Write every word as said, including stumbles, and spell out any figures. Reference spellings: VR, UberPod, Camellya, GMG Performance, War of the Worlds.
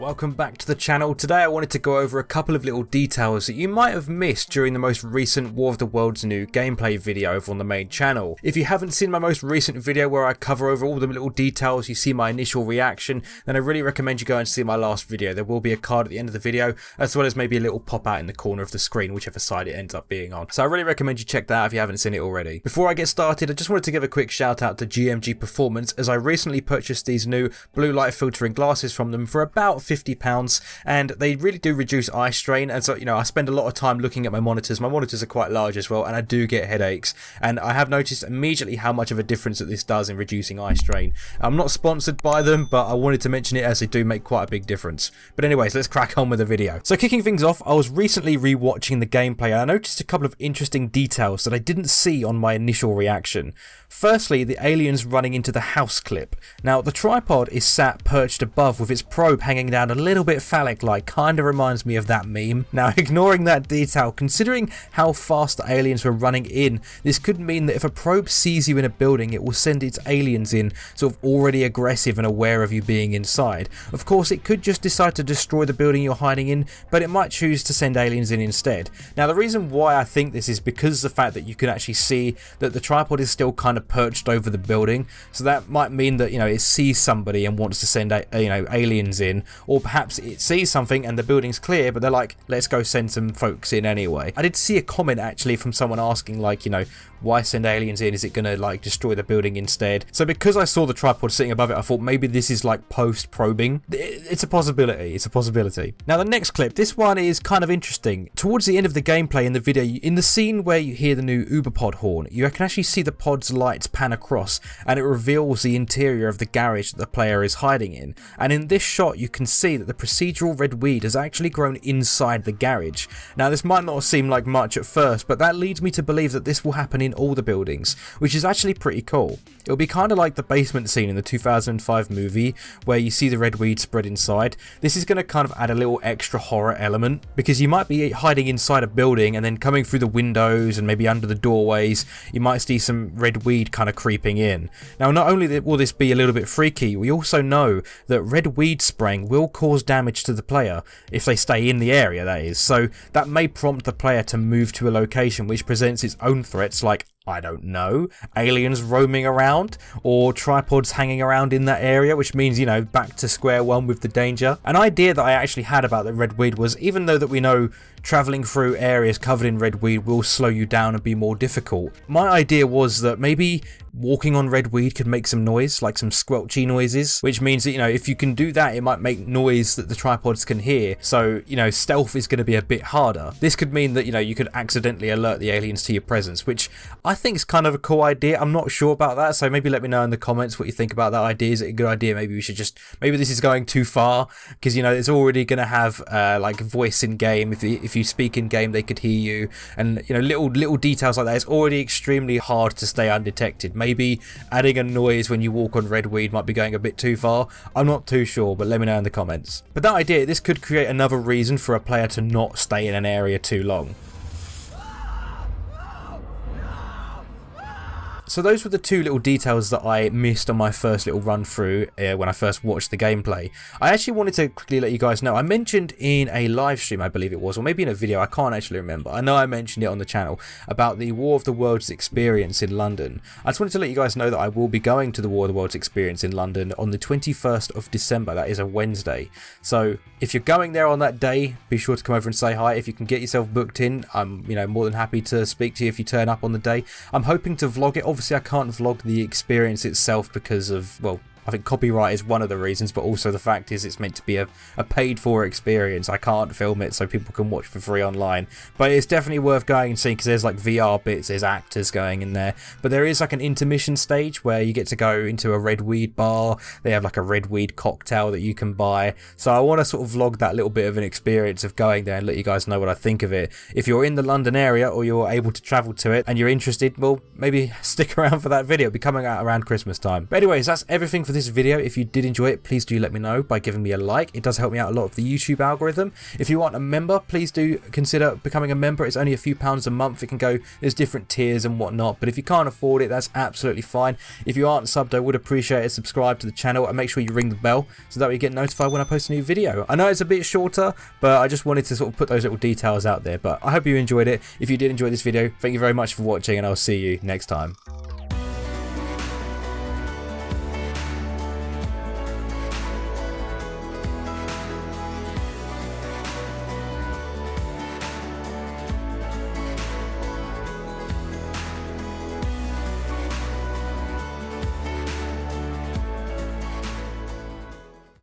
Welcome back to the channel. Today I wanted to go over a couple of little details that you might have missed during the most recent War of the Worlds new gameplay video over on the main channel. If you haven't seen my most recent video where I cover over all the little details, you see my initial reaction, then I really recommend you go and see my last video. There will be a card at the end of the video, as well as maybe a little pop out in the corner of the screen, whichever side it ends up being on. So I really recommend you check that out if you haven't seen it already. Before I get started, I just wanted to give a quick shout out to G M G Performance, as I recently purchased these new blue light filtering glasses from them for about fifty pounds, and they really do reduce eye strain. And so, you know, I spend a lot of time looking at my monitors. My monitors are quite large as well, and I do get headaches, and I have noticed immediately how much of a difference that this does in reducing eye strain. I'm not sponsored by them, but I wanted to mention it as they do make quite a big difference. But anyways, let's crack on with the video. So kicking things off, I was recently re-watching the gameplay, and I noticed a couple of interesting details that I didn't see on my initial reaction. Firstly, the aliens running into the house clip. Now, the tripod is sat perched above with its probe hanging down a little bit phallic like, kinda reminds me of that meme. Now, ignoring that detail, considering how fast the aliens were running in, this could mean that if a probe sees you in a building, it will send its aliens in, sort of already aggressive and aware of you being inside. Of course, it could just decide to destroy the building you're hiding in, but it might choose to send aliens in instead. Now, the reason why I think this is because of the fact that you can actually see that the tripod is still kind of perched over the building, so that might mean that, you know, it sees somebody and wants to send, you know, aliens in. Or perhaps it sees something and the building's clear, but they're like, let's go send some folks in anyway. I did see a comment actually from someone asking, like, you know, why send aliens in? Is it going to like destroy the building instead? So because I saw the tripod sitting above it, I thought maybe this is like post probing. It's a possibility. It's a possibility. Now the next clip, this one is kind of interesting. Towards the end of the gameplay in the video, in the scene where you hear the new UberPod horn, you can actually see the pod's lights pan across, and it reveals the interior of the garage that the player is hiding in. And in this shot, you can see see that the procedural red weed has actually grown inside the garage. Now this might not seem like much at first, but that leads me to believe that this will happen in all the buildings, which is actually pretty cool. It'll be kind of like the basement scene in the two thousand five movie where you see the red weed spread inside. This is going to kind of add a little extra horror element, because you might be hiding inside a building and then coming through the windows and maybe under the doorways you might see some red weed kind of creeping in. Now not only will this be a little bit freaky, we also know that red weed spraying will will cause damage to the player if they stay in the area, that is, so that may prompt the player to move to a location which presents its own threats, like, I don't know, aliens roaming around or tripods hanging around in that area, which means, you know, back to square one with the danger. An idea that I actually had about the red weed was, even though that we know traveling through areas covered in red weed will slow you down and be more difficult, my idea was that maybe walking on red weed could make some noise, like some squelchy noises, which means that, you know, if you can do that, it might make noise that the tripods can hear, so, you know, stealth is going to be a bit harder. This could mean that, you know, you could accidentally alert the aliens to your presence, which I I think it's kind of a cool idea. I'm not sure about that, so maybe let me know in the comments what you think about that idea. Is it a good idea? Maybe we should just, maybe this is going too far, because, you know, it's already going to have uh, like voice in game. If you, if you speak in game, they could hear you, and, you know, little little details like that. It's already extremely hard to stay undetected. Maybe adding a noise when you walk on red weed might be going a bit too far. I'm not too sure, but let me know in the comments. But that idea, this could create another reason for a player to not stay in an area too long. So those were the two little details that I missed on my first little run through uh, when I first watched the gameplay. I actually wanted to quickly let you guys know, I mentioned in a live stream, I believe it was, or maybe in a video, I can't actually remember. I know I mentioned it on the channel about the War of the Worlds experience in London. I just wanted to let you guys know that I will be going to the War of the Worlds experience in London on the twenty-first of December. That is a Wednesday. So if you're going there on that day, be sure to come over and say hi. If you can get yourself booked in, I'm, you know, more than happy to speak to you if you turn up on the day. I'm hoping to vlog it. Obviously, I can't vlog the experience itself because of, well, I think copyright is one of the reasons, but also the fact is it's meant to be a, a paid-for experience. I can't film it so people can watch for free online. But it's definitely worth going and seeing, because there's like V R bits, there's actors going in there. But there is like an intermission stage where you get to go into a red weed bar. They have like a red weed cocktail that you can buy. So I want to sort of vlog that little bit of an experience of going there and let you guys know what I think of it. If you're in the London area or you're able to travel to it and you're interested, well, maybe stick around for that video. It'll be coming out around Christmas time. But anyways, that's everything for this this video. If you did enjoy it, please do let me know by giving me a like. It does help me out a lot of the YouTube algorithm. If you aren't a member, please do consider becoming a member. It's only a few pounds a month. It can go, there's different tiers and whatnot, but if you can't afford it, that's absolutely fine. If you aren't subbed, I would appreciate it. Subscribe to the channel and make sure you ring the bell so that we get notified when I post a new video. I know it's a bit shorter, but I just wanted to sort of put those little details out there. But I hope you enjoyed it. If you did enjoy this video, thank you very much for watching, and I'll see you next time.